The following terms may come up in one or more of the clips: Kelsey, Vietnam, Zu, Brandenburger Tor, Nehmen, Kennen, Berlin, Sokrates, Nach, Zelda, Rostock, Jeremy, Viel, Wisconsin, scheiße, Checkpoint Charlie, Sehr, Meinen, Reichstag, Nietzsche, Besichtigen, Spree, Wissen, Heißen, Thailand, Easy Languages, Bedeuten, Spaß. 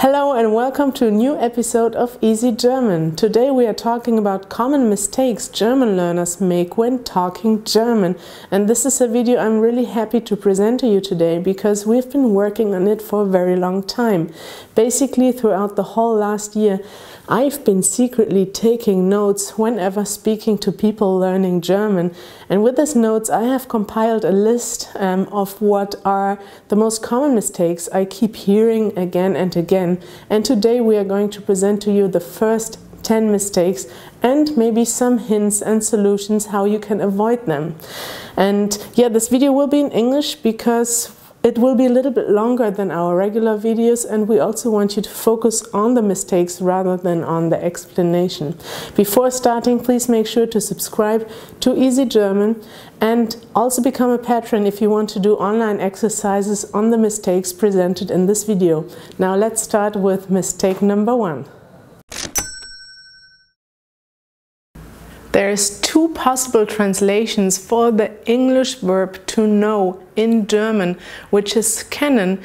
Hello and welcome to a new episode of Easy German. Today we are talking about common mistakes German learners make when talking German. And this is a video I'm really happy to present to you today because we've been working on it for a very long time. Basically throughout the whole last year I've been secretly taking notes whenever speaking to people learning German. And with these notes I have compiled a list of what are the most common mistakes I keep hearing again and again. And today we are going to present to you the first 10 mistakes and maybe some hints and solutions how you can avoid them. And yeah, this video will be in English because it will be a little bit longer than our regular videos, and we also want you to focus on the mistakes rather than on the explanation. Before starting, please make sure to subscribe to Easy German and also become a patron if you want to do online exercises on the mistakes presented in this video. Now let's start with mistake number 1. There's two possible translations for the English verb to know in German, which is kennen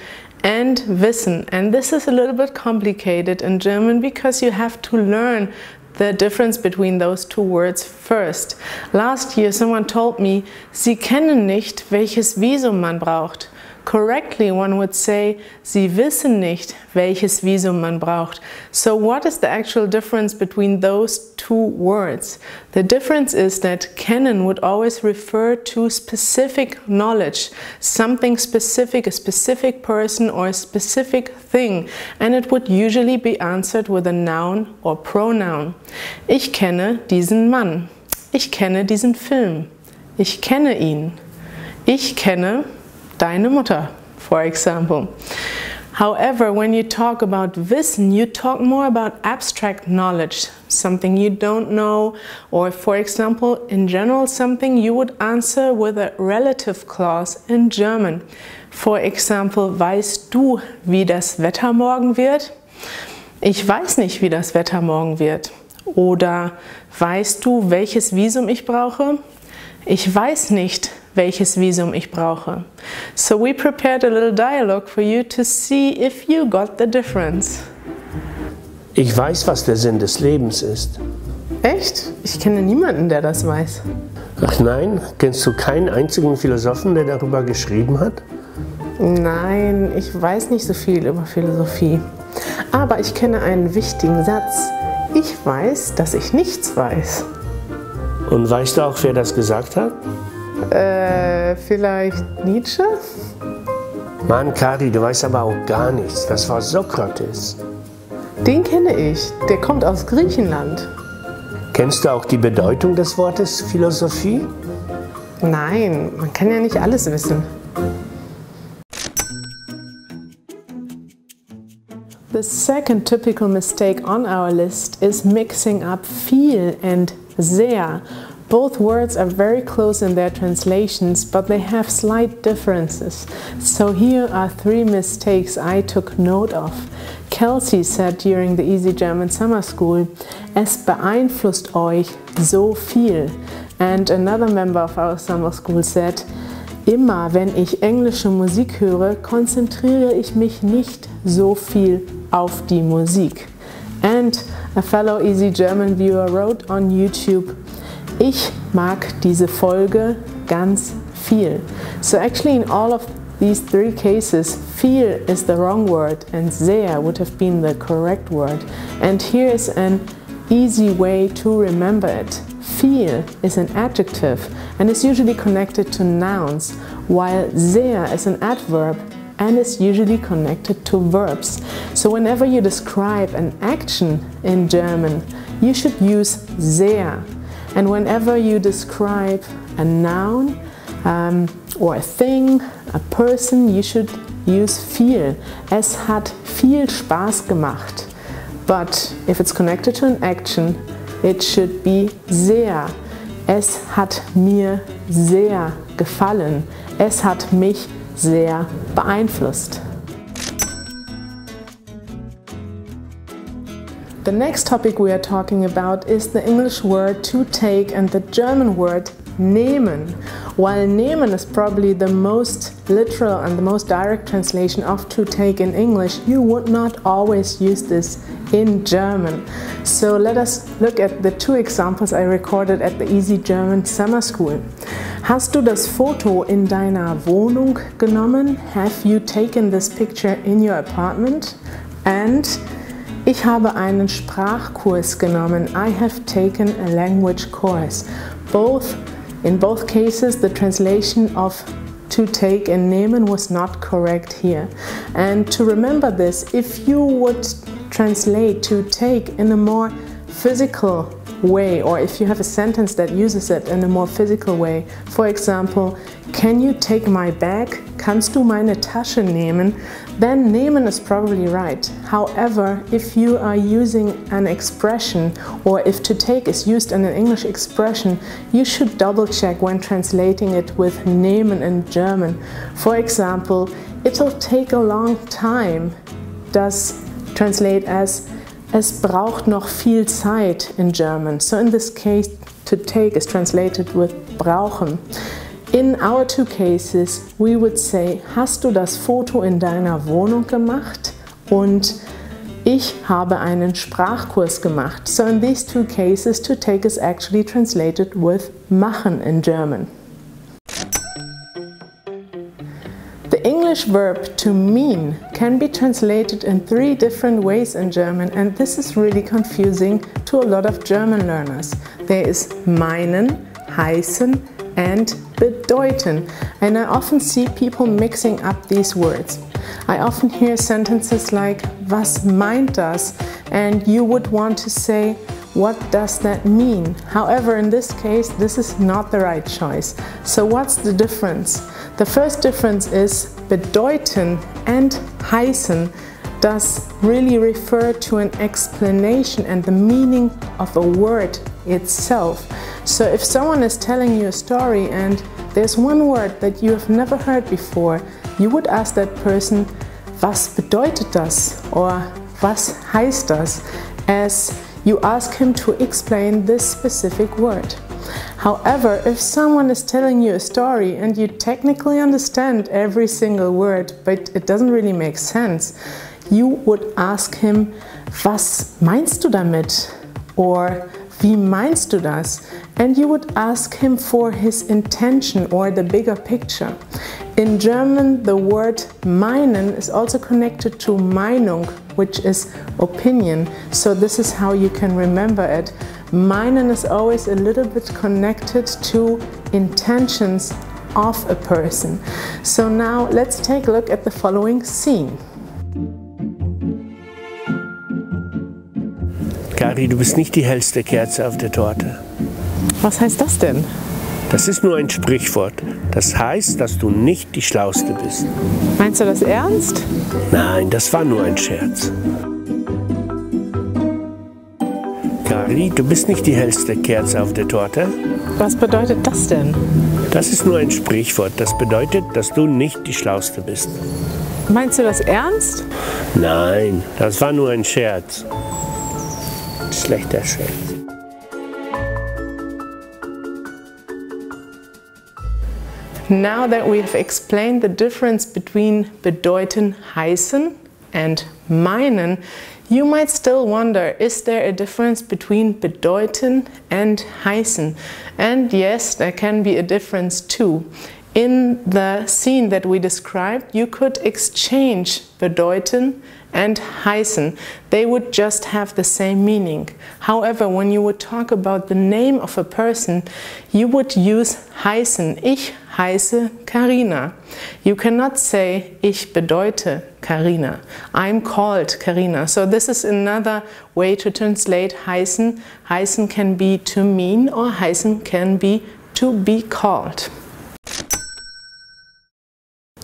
and wissen. And this is a little bit complicated in German because you have to learn the difference between those two words first. Last year someone told me, Sie kennen nicht, welches Visum man braucht. Correctly, one would say, Sie wissen nicht, welches Visum man braucht. So what is the actual difference between those two words? The difference is that kennen would always refer to specific knowledge, something specific, a specific person or a specific thing, and it would usually be answered with a noun or pronoun. Ich kenne diesen Mann. Ich kenne diesen Film. Ich kenne ihn. Ich kenne deine Mutter, for example. However, when you talk about wissen, you talk more about abstract knowledge, something you don't know, or for example, in general, something you would answer with a relative clause in German. For example, weißt du, wie das Wetter morgen wird? Ich weiß nicht, wie das Wetter morgen wird. Oder weißt du, welches Visum ich brauche? Ich weiß nicht, welches Visum ich brauche. So we prepared a little dialogue for you to see if you got the difference. Ich weiß, was der Sinn des Lebens ist. Echt? Ich kenne niemanden, der das weiß. Ach nein? Kennst du keinen einzigen Philosophen, der darüber geschrieben hat? Nein, ich weiß nicht so viel über Philosophie. Aber ich kenne einen wichtigen Satz. Ich weiß, dass ich nichts weiß. Und weißt du auch, wer das gesagt hat? Vielleicht Nietzsche? Mann, Kari, du weißt aber auch gar nichts. Das war Sokrates. Den kenne ich. Der kommt aus Griechenland. Kennst du auch die Bedeutung des Wortes Philosophie? Nein, man kann ja nicht alles wissen. The second typical mistake on our list is mixing up viel and sehr. Both words are very close in their translations, but they have slight differences. So here are 3 mistakes I took note of. Kelsey said during the Easy German Summer School, Es beeinflusst euch so viel. And another member of our summer school said, Immer wenn ich englische Musik höre, konzentriere ich mich nicht so viel auf die Musik. And a fellow Easy German viewer wrote on YouTube, Ich mag diese Folge ganz viel. So actually in all of these 3 cases, viel is the wrong word and sehr would have been the correct word. And here is an easy way to remember it. Viel is an adjective and is usually connected to nouns, while sehr is an adverb and is usually connected to verbs. So whenever you describe an action in German, you should use sehr. And whenever you describe a noun or a thing, a person, you should use viel. Es hat viel Spaß gemacht. But if it's connected to an action, it should be sehr. Es hat mir sehr gefallen. Es hat mich sehr beeinflusst. The next topic we are talking about is the English word to take and the German word nehmen. while Nehmen is probably the most literal and the most direct translation of to take in English, you would not always use this in German. So let us look at the two examples I recorded at the Easy German Summer School. Hast du das Foto in deiner Wohnung genommen? Have you taken this picture in your apartment? And ich habe einen Sprachkurs genommen. I have taken a language course. In both cases, the translation of to take and nehmen was not correct here. And to remember this, if you would translate to take in a more physical way, or if you have a sentence that uses it in a more physical way, for example, can you take my bag? Kannst du meine Tasche nehmen? Then nehmen is probably right. However, if you are using an expression, or if to take is used in an English expression, you should double check when translating it with nehmen in German. For example, it'll take a long time does translate as es braucht noch viel Zeit in German. So in this case, to take is translated with brauchen. In our two cases, we would say, hast du das Foto in deiner Wohnung gemacht? Und ich habe einen Sprachkurs gemacht. So in these two cases, to take is actually translated with machen in German. The English verb to mean can be translated in three different ways in German, and this is really confusing to a lot of German learners. There is meinen, heißen, and bedeuten, and I often see people mixing up these words. I often hear sentences like was meint das, and you would want to say what does that mean? However, in this case, this is not the right choice. So what's the difference? The first difference is bedeuten and heißen does really refer to an explanation and the meaning of a word itself. So if someone is telling you a story and there's one word that you have never heard before, you would ask that person, was bedeutet das? Or was heißt das? As you ask him to explain this specific word. However, if someone is telling you a story and you technically understand every single word, but it doesn't really make sense, you would ask him, was meinst du damit? Or wie meinst du das? And you would ask him for his intention or the bigger picture. In German, the word meinen is also connected to Meinung, which is opinion. So this is how you can remember it. Meinen is always a little bit connected to intentions of a person. So now let's take a look at the following scene. Kari, du bist nicht die hellste Kerze auf der Torte. Was heißt das denn? Das ist nur ein Sprichwort. Das heißt, dass du nicht die Schlauste bist. Meinst du das ernst? Nein, das war nur ein Scherz. Kari, du bist nicht die hellste Kerze auf der Torte. Was bedeutet das denn? Das ist nur ein Sprichwort. Das bedeutet, dass du nicht die Schlauste bist. Meinst du das ernst? Nein, das war nur ein Scherz. Schlechter Scherz. Now that we have explained the difference between bedeuten, heißen and meinen, you might still wonder, is there a difference between bedeuten and heißen? And yes, there can be a difference too. In the scene that we described, you could exchange bedeuten and heißen. They would just have the same meaning. However, when you would talk about the name of a person, you would use heißen. Ich heiße Karina. You cannot say ich bedeute Karina. I'm called Karina. So this is another way to translate heißen. Heißen can be to mean, or heißen can be to be called.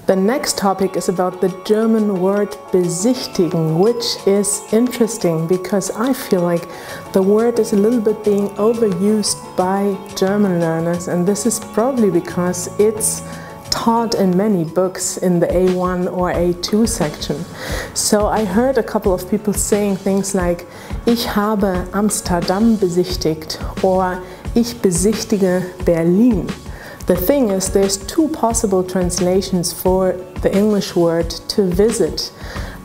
The next topic is about the German word besichtigen, which is interesting because I feel like the word is a little bit being overused by German learners, and this is probably because it's taught in many books in the A1 or A2 section. So I heard a couple of people saying things like ich habe Amsterdam besichtigt, or ich besichtige Berlin. The thing is, there's two possible translations for the English word to visit,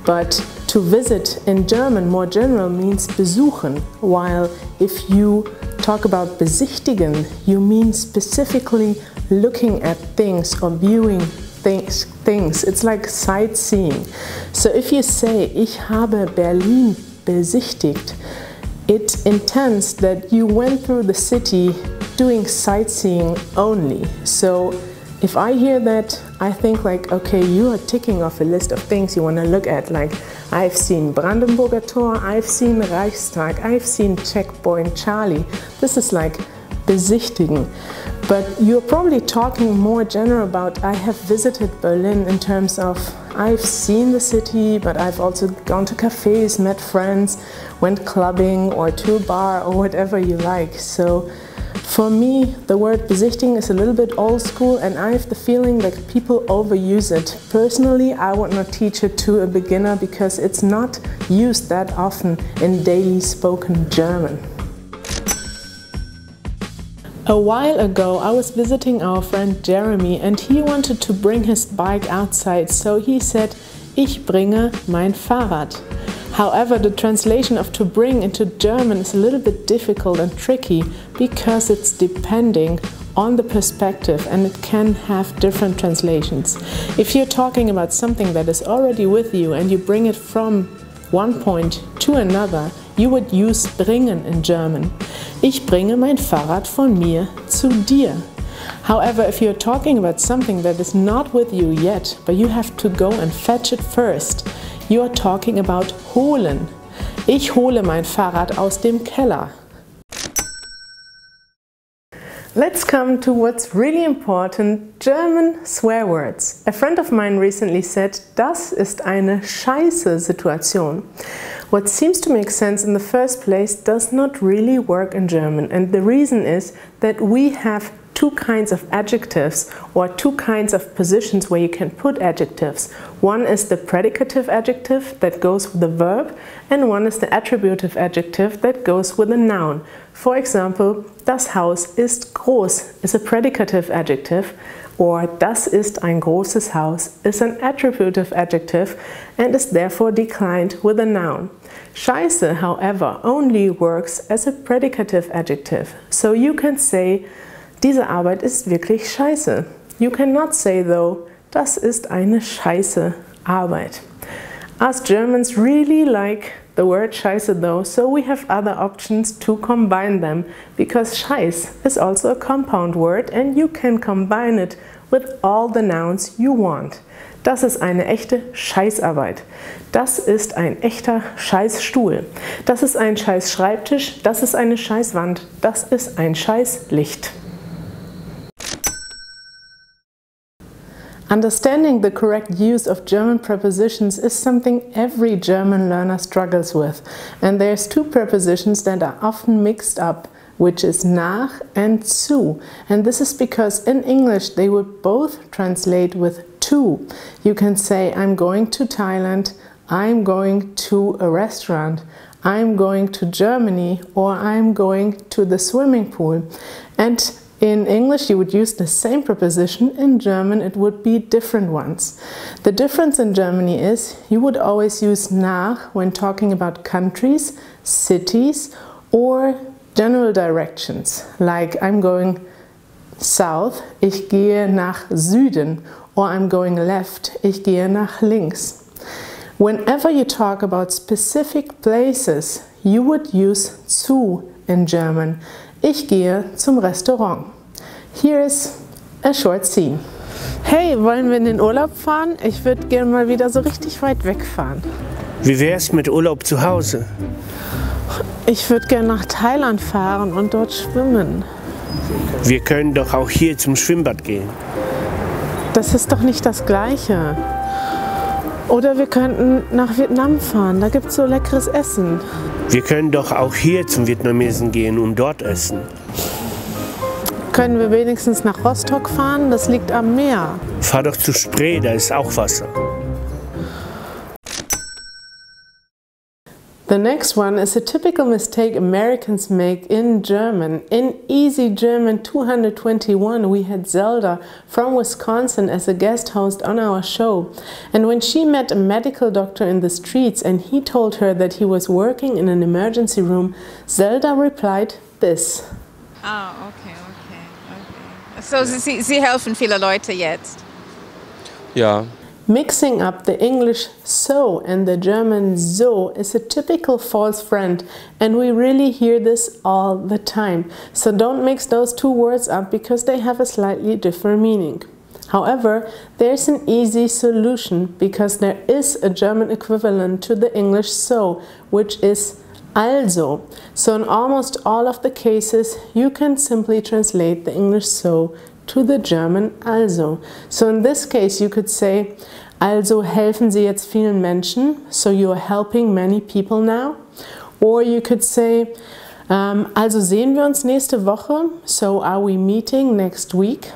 but to visit in German more general means besuchen, while if you talk about besichtigen, you mean specifically looking at things or viewing things. It's like sightseeing. So if you say, ich habe Berlin besichtigt, it intends that you went through the city doing sightseeing only. So if I hear that, I think like, okay, you are ticking off a list of things you want to look at, like I've seen Brandenburger Tor, I've seen Reichstag, I've seen Checkpoint Charlie. This is like besichtigen. But you're probably talking more general about I have visited Berlin in terms of I've seen the city, but I've also gone to cafes, met friends, went clubbing or to a bar or whatever you like. So for me, the word besichtigen is a little bit old school, and I have the feeling that people overuse it. Personally, I would not teach it to a beginner because it's not used that often in daily spoken German. A while ago I was visiting our friend Jeremy, and he wanted to bring his bike outside, so he said, ich bringe mein Fahrrad. However, the translation of to bring into German is a little bit difficult and tricky because it's depending on the perspective and it can have different translations. If you're talking about something that is already with you and you bring it from one point to another, you would use bringen in German. Ich bringe mein Fahrrad von mir zu dir. However, if you're talking about something that is not with you yet, but you have to go and fetch it first, you are talking about holen. Ich hole mein Fahrrad aus dem Keller. Let's come to what's really important, German swear words. A friend of mine recently said, das ist eine scheiße Situation. What seems to make sense in the first place does not really work in German, and the reason is that we have two kinds of adjectives or two kinds of positions where you can put adjectives. One is the predicative adjective that goes with the verb, and one is the attributive adjective that goes with a noun. For example, das Haus ist groß is a predicative adjective, or das ist ein großes Haus is an attributive adjective and is therefore declined with a noun. Scheiße, however, only works as a predicative adjective, so you can say, diese Arbeit ist wirklich scheiße. You cannot say though, das ist eine scheiße Arbeit. Us Germans really like the word scheiße though, so we have other options to combine them, because scheiß is also a compound word and you can combine it with all the nouns you want. Das ist eine echte Scheißarbeit. Das ist ein echter Scheißstuhl. Das ist ein Scheißschreibtisch. Das ist eine Scheißwand. Das ist ein Scheißlicht. Understanding the correct use of German prepositions is something every German learner struggles with, and there's two prepositions that are often mixed up, which is nach and zu, and this is because in English they would both translate with to. You can say, I'm going to Thailand, I'm going to a restaurant, I'm going to Germany, or I'm going to the swimming pool. And in English you would use the same preposition, in German it would be different ones. The difference in Germany is you would always use nach when talking about countries, cities or general directions, like I'm going south, ich gehe nach Süden, or I'm going left, ich gehe nach links. Whenever you talk about specific places, you would use zu in German. Ich gehe zum Restaurant. Here is a short scene. Hey, wollen wir in den Urlaub fahren? Ich würde gerne mal wieder so richtig weit wegfahren. Wie wär's mit Urlaub zu Hause? Ich würde gerne nach Thailand fahren und dort schwimmen. Wir können doch auch hier zum Schwimmbad gehen. Das ist doch nicht das Gleiche. Oder wir könnten nach Vietnam fahren, da gibt's so leckeres Essen. Wir können doch auch hier zum Vietnamesen gehen und dort essen. Können wir wenigstens nach Rostock fahren? Das liegt am Meer. Fahr doch zu Spree, da ist auch Wasser. The next one is a typical mistake Americans make in German. In Easy German 221 we had Zelda from Wisconsin as a guest host on our show, and when she met a medical doctor in the streets and he told her that he was working in an emergency room, Zelda replied this. Oh, okay. So Sie helfen viele Leute jetzt? Ja. Mixing up the English so and the German so is a typical false friend, and we really hear this all the time. So don't mix those two words up because they have a slightly different meaning. However, there's an easy solution because there is a German equivalent to the English so, which is also. So in almost all of the cases you can simply translate the English so to the German also. So in this case you could say, also helfen Sie jetzt vielen Menschen, so you are helping many people now. Or you could say, also sehen wir uns nächste Woche, so are we meeting next week?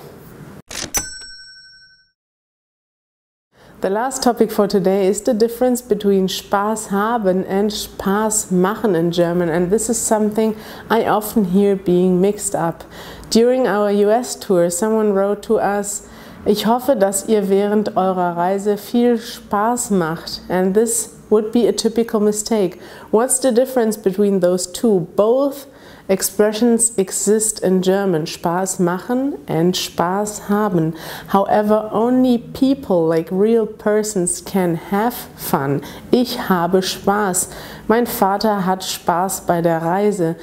The last topic for today is the difference between Spaß haben and Spaß machen in German, and this is something I often hear being mixed up. During our US tour, someone wrote to us, "Ich hoffe, dass ihr während eurer Reise viel Spaß macht," and this would be a typical mistake. What's the difference between those two? Both expressions exist in German, Spaß machen and Spaß haben. However, only people, like real persons, can have fun. Ich habe Spaß. Mein Vater hat Spaß bei der Reise.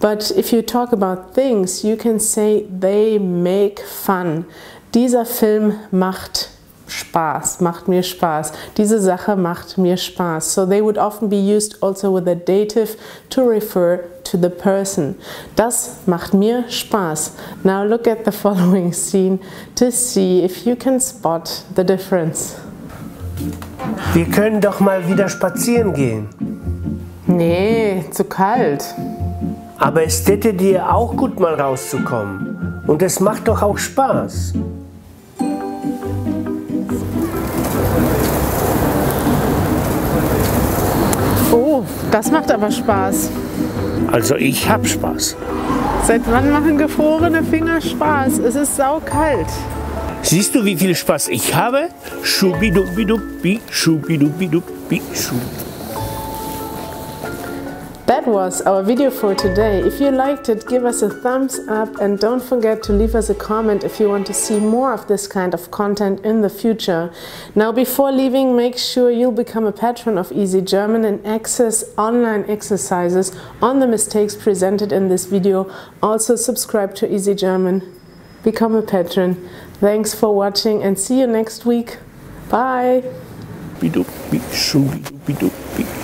But if you talk about things, you can say they make fun. Dieser Film macht Spaß, macht mir Spaß. Diese Sache macht mir Spaß. So they would often be used also with a dative to refer to the person. Das macht mir Spaß. Now look at the following scene to see if you can spot the difference. Wir können doch mal wieder spazieren gehen. Nee, zu kalt. Aber es täte dir auch gut, mal rauszukommen. Und es macht doch auch Spaß. Oh, das macht aber Spaß. Also ich hab Spaß. Seit wann machen gefrorene Finger Spaß? Es ist saukalt. Siehst du, wie viel Spaß ich habe? Schubidubidubbi, schubidubidubbi, schubidubbi. That was our video for today. If you liked it, give us a thumbs up and don't forget to leave us a comment if you want to see more of this kind of content in the future. Now before leaving, make sure you'll become a patron of Easy German and access online exercises on the mistakes presented in this video. Also subscribe to Easy German, become a patron. Thanks for watching and see you next week. Bye!